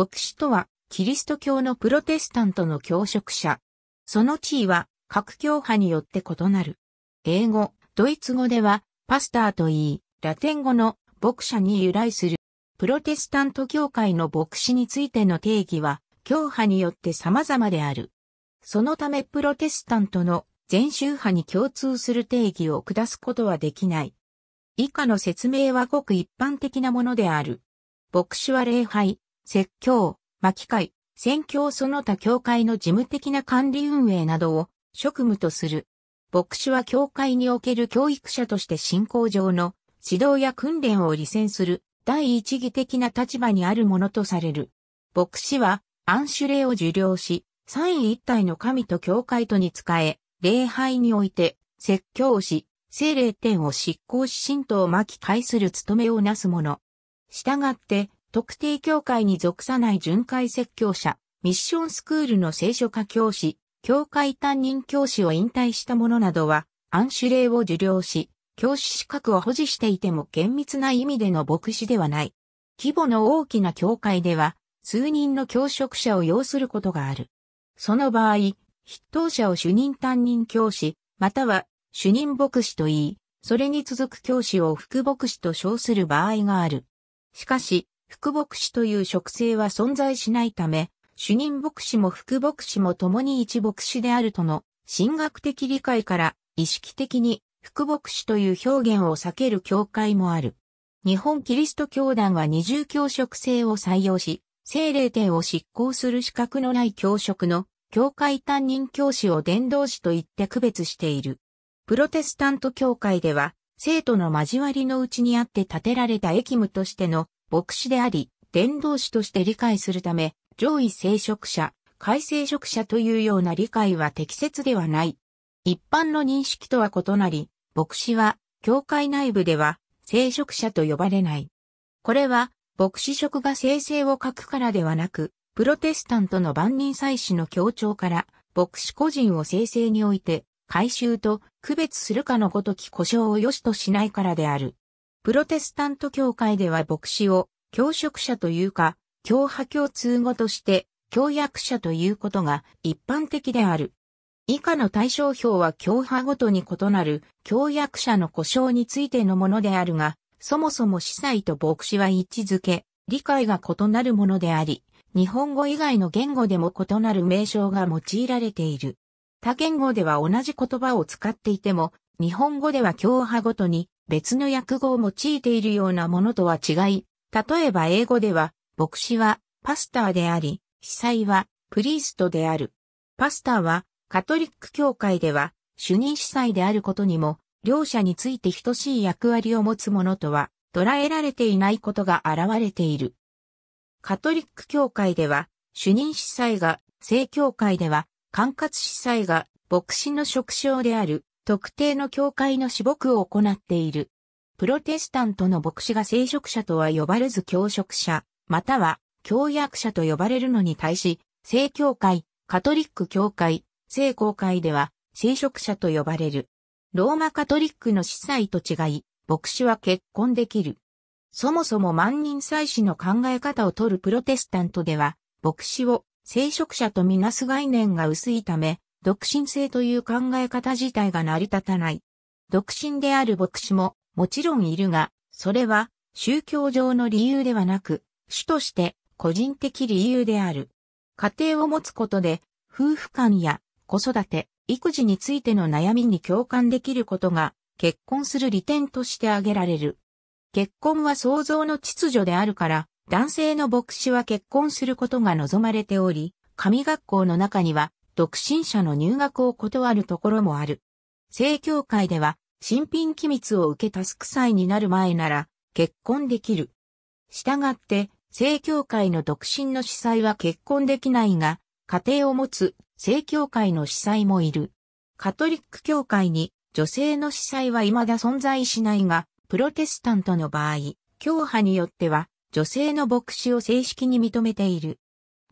牧師とは、キリスト教のプロテスタントの教職者。その地位は、各教派によって異なる。英語、ドイツ語では、パスターと言い、ラテン語の牧者に由来する。プロテスタント教会の牧師についての定義は、教派によって様々である。そのためプロテスタントの全宗派に共通する定義を下すことはできない。以下の説明はごく一般的なものである。牧師は礼拝、説教、牧会、宣教その他教会の事務的な管理運営などを職務とする。牧師は教会における教育者として信仰上の指導や訓練を履践する。第一義的な立場にあるものとされる。牧師は安守礼を受領し、三位一体の神と教会とに仕え、礼拝において説教をし、聖霊典を執行し信徒を牧会する務めをなすもの。従って、特定教会に属さない巡回説教者、ミッションスクールの聖書科教師、教会担任教師を引退した者などは、安守礼を受領し、教師資格を保持していても厳密な意味での牧師ではない。規模の大きな教会では、数人の教職者を要することがある。その場合、筆頭者を主任担任教師、または主任牧師と言い、それに続く教師を副牧師と称する場合がある。しかし、副牧師という職制は存在しないため、主任牧師も副牧師も共に一牧師であるとの神学的理解から意識的に、副牧師という表現を避ける教会もある。日本キリスト教団は二重教職制を採用し、聖霊典を執行する資格のない教職の教会担任教師を伝道師と言って区別している。プロテスタント教会では、生徒の交わりのうちにあって建てられた役務としての牧師であり、伝道師として理解するため、上位聖職者、下位聖職者というような理解は適切ではない。一般の認識とは異なり、牧師は、教会内部では、聖職者と呼ばれない。これは、牧師職が聖制を欠くからではなく、プロテスタントの万人祭司の教調から、牧師個人を聖制において、改宗と区別するかのごとき呼称を良しとしないからである。プロテスタント教会では牧師を、教職者というか、教派共通語として、教役者ということが一般的である。以下の対象表は教派ごとに異なる教役者の呼称についてのものであるが、そもそも司祭と牧師は位置づけ、理解が異なるものであり、日本語以外の言語でも異なる名称が用いられている。他言語では同じ言葉を使っていても、日本語では教派ごとに別の訳語を用いているようなものとは違い、例えば英語では、牧師はパスターであり、司祭はプリーストである。パスターは、カトリック教会では主任司祭であることにも、両者について等しい役割を持つものとは捉えられていないことが現れている。カトリック教会では主任司祭が、正教会では管轄司祭が牧師の職称である特定の教会の私牧を行っている。プロテスタントの牧師が聖職者とは呼ばれず教職者、または教役者と呼ばれるのに対し、正教会、カトリック教会、正公会では、聖職者と呼ばれる。ローマカトリックの司祭と違い、牧師は結婚できる。そもそも万人祭司の考え方を取るプロテスタントでは、牧師を聖職者とみなす概念が薄いため、独身制という考え方自体が成り立たない。独身である牧師ももちろんいるが、それは宗教上の理由ではなく、主として個人的理由である。家庭を持つことで、夫婦間や、子育て、育児についての悩みに共感できることが結婚する利点として挙げられる。結婚は創造の秩序であるから、男性の牧師は結婚することが望まれており、神学校の中には独身者の入学を断るところもある。正教会では、新品機密を受け付く際になる前なら結婚できる。したがって、正教会の独身の司祭は結婚できないが、家庭を持つ正教会の司祭もいる。カトリック教会に女性の司祭は未だ存在しないが、プロテスタントの場合、教派によっては女性の牧師を正式に認めている。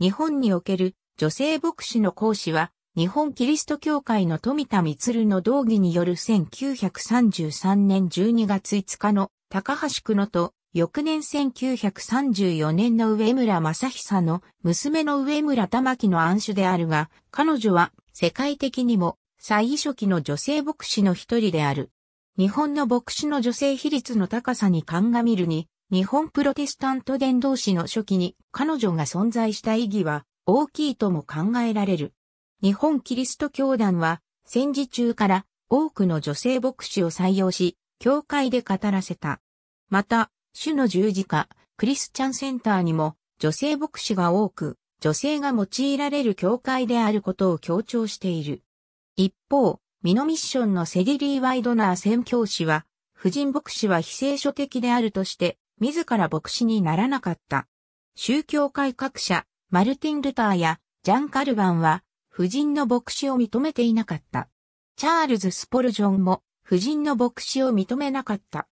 日本における女性牧師の講師は、日本キリスト教会の富田充の動議による1933年12月5日の高橋久野と翌年1934年の上村正久の娘の上村玉木の庵主であるが、彼女は世界的にも最初期の女性牧師の一人である。日本の牧師の女性比率の高さに鑑みるに、日本プロテスタント伝道師の初期に彼女が存在した意義は大きいとも考えられる。日本キリスト教団は戦時中から多くの女性牧師を採用し、教会で語らせた。また、主の十字架、クリスチャンセンターにも女性牧師が多く、女性が用いられる教会であることを強調している。一方、ミノミッションのセディリー・ワイドナー宣教師は、婦人牧師は非聖書的であるとして、自ら牧師にならなかった。宗教改革者、マルティン・ルターやジャン・カルバンは、婦人の牧師を認めていなかった。チャールズ・スポルジョンも、婦人の牧師を認めなかった。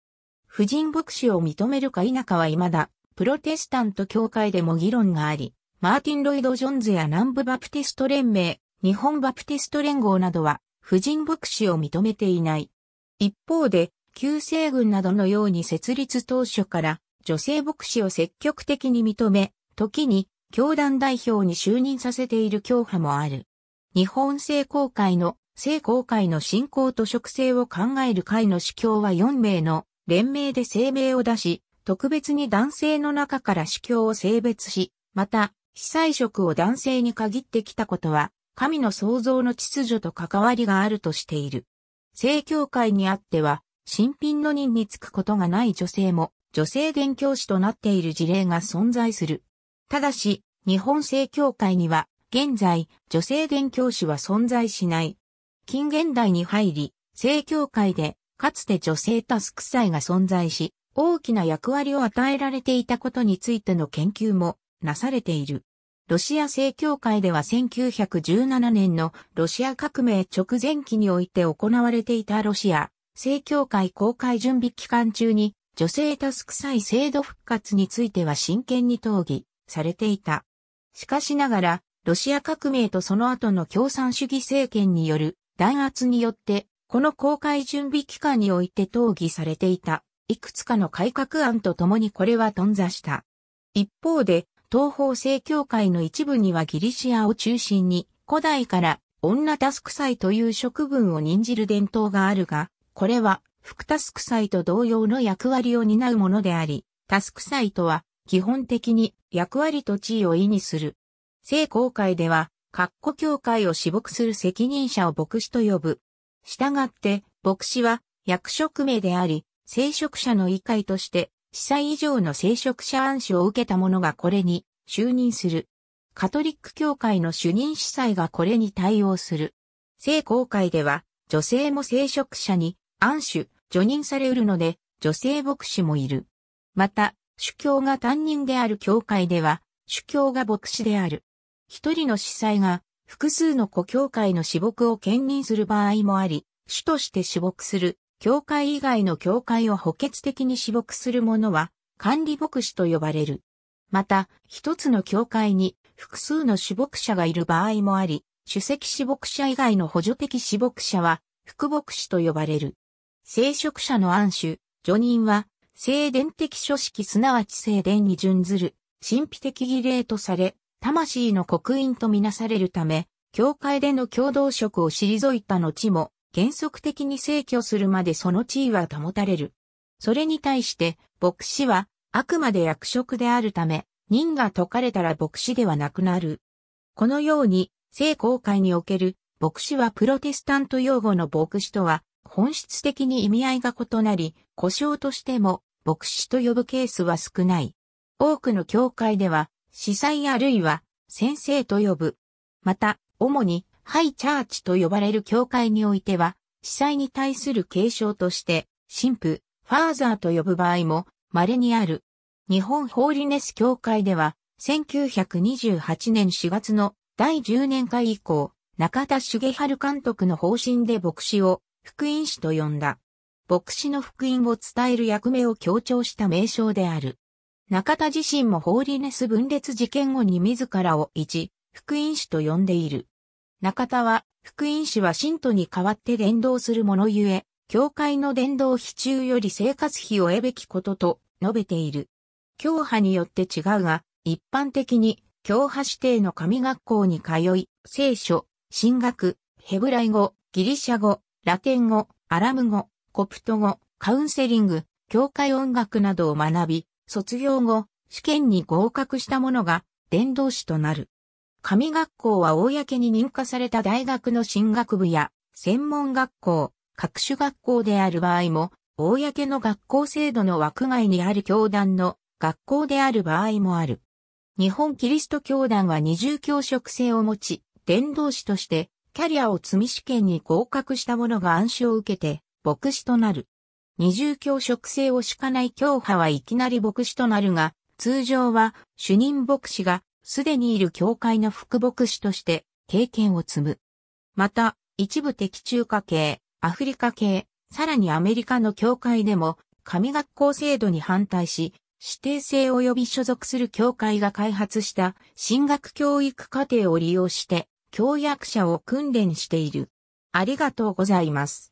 婦人牧師を認めるか否かは未だ、プロテスタント教会でも議論があり、マーティン・ロイド・ジョーンズや南部バプテスト連盟、日本バプテスト連合などは、婦人牧師を認めていない。一方で、旧西軍などのように設立当初から女性牧師を積極的に認め、時に教団代表に就任させている教派もある。日本聖公会の信仰と職制を考える会の司教は4名の連名で声明を出し、特別に男性の中から司教を性別し、また、司祭職を男性に限ってきたことは、神の創造の秩序と関わりがあるとしている。正教会にあっては、新品の任につくことがない女性も、女性伝教師となっている事例が存在する。ただし、日本正教会には、現在、女性伝教師は存在しない。近現代に入り、正教会で、かつて女性タスク祭が存在し、大きな役割を与えられていたことについての研究も、なされている。ロシア正教会では1917年のロシア革命直前期において行われていたロシア正教会公開準備期間中に女性タスク祭制度復活については真剣に討議されていた。しかしながらロシア革命とその後の共産主義政権による弾圧によってこの公開準備期間において討議されていたいくつかの改革案とともにこれは頓挫した。一方で東方正教会の一部にはギリシアを中心に古代から女タスク祭という職分を任じる伝統があるが、これは副タスク祭と同様の役割を担うものであり、タスク祭とは基本的に役割と地位を意味する。正公会では、教会を私牧する責任者を牧師と呼ぶ。したがって、牧師は役職名であり、聖職者の位階として、司祭以上の聖職者暗示を受けた者がこれに就任する。カトリック教会の主任司祭がこれに対応する。正公会では女性も聖職者に暗示、叙任されうるので女性牧師もいる。また、主教が担任である教会では主教が牧師である。一人の司祭が複数の小教会の私牧を兼任する場合もあり、主として私牧する。教会以外の教会を補欠的に私牧する者は管理牧師と呼ばれる。また、一つの教会に複数の私牧者がいる場合もあり、主席私牧者以外の補助的私牧者は副牧師と呼ばれる。聖職者の暗示、叙任は、聖殿的書式すなわち聖殿に準ずる、神秘的儀礼とされ、魂の刻印とみなされるため、教会での共同職を退いた後も、原則的に逝去するまでその地位は保たれる。それに対して、牧師はあくまで役職であるため、任が解かれたら牧師ではなくなる。このように、正公会における牧師はプロテスタント用語の牧師とは本質的に意味合いが異なり、呼称としても牧師と呼ぶケースは少ない。多くの教会では、司祭あるいは先生と呼ぶ。また、主に、ハイチャーチと呼ばれる教会においては、司祭に対する継承として、神父、ファーザーと呼ぶ場合も稀にある。日本ホーリネス教会では、1928年4月の第10年会以降、中田茂春監督の方針で牧師を福音師と呼んだ。牧師の福音を伝える役目を強調した名称である。中田自身もホーリネス分裂事件後に自らを一、福音師と呼んでいる。中田は、福音師は信徒に代わって伝道する者ゆえ、教会の伝道費中より生活費を得べきことと述べている。教派によって違うが、一般的に教派指定の神学校に通い、聖書、神学、ヘブライ語、ギリシャ語、ラテン語、アラム語、コプト語、カウンセリング、教会音楽などを学び、卒業後、試験に合格した者が伝道師となる。神学校は公に認可された大学の神学部や専門学校、各種学校である場合も、公の学校制度の枠外にある教団の学校である場合もある。日本キリスト教団は二重教職制を持ち、伝道師としてキャリアを積み試験に合格した者が暗唱を受けて牧師となる。二重教職制を敷かない教派はいきなり牧師となるが、通常は主任牧師がすでにいる教会の副牧師として経験を積む。また、一部的中華系、アフリカ系、さらにアメリカの教会でも神学校制度に反対し、指定制及び所属する教会が開発した神学教育課程を利用して教役者を訓練している。ありがとうございます。